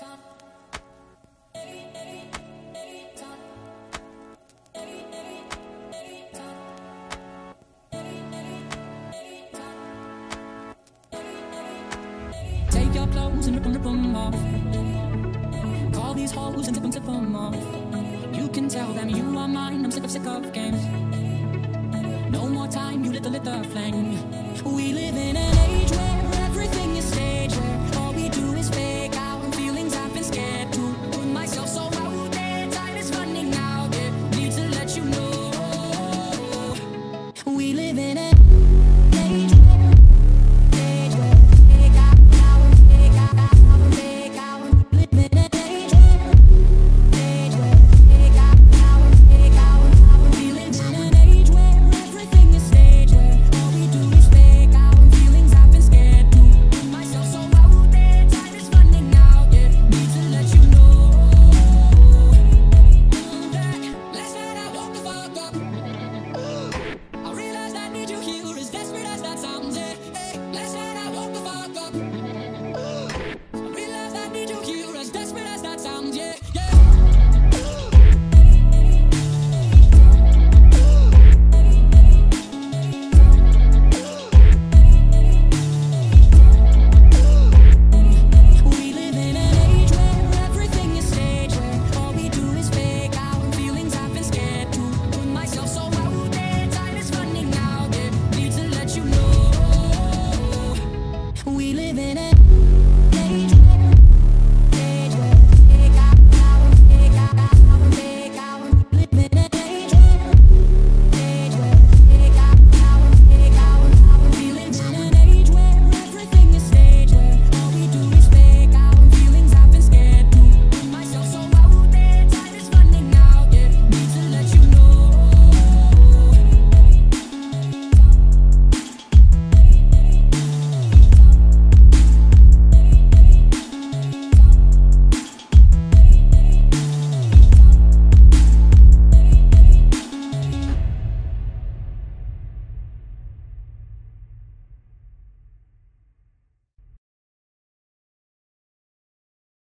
Take your clothes and rip them off. Call these hoes and tip them off. You can tell them you are mine. I'm sick of games. No more time, you lit the flame. We live in an